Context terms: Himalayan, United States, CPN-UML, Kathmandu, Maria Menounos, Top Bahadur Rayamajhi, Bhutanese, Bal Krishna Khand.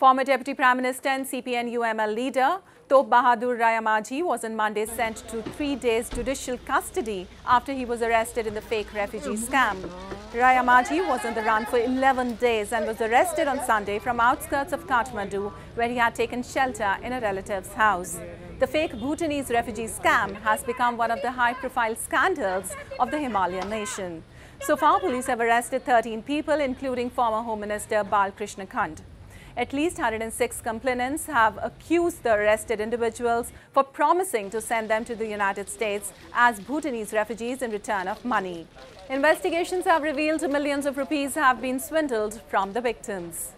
Former Deputy Prime Minister and CPN-UML leader Top Bahadur Rayamajhi was on Monday sent to 3 days judicial custody after he was arrested in the fake refugee scam. Rayamajhi was on the run for 11 days and was arrested on Sunday from outskirts of Kathmandu, where he had taken shelter in a relative's house. The fake Bhutanese refugee scam has become one of the high-profile scandals of the Himalayan nation. So far, police have arrested 13 people, including former Home Minister Bal Krishna Khand. At least 106 complainants have accused the arrested individuals for promising to send them to the United States as Bhutanese refugees in return of money. Investigations have revealed millions of rupees have been swindled from the victims.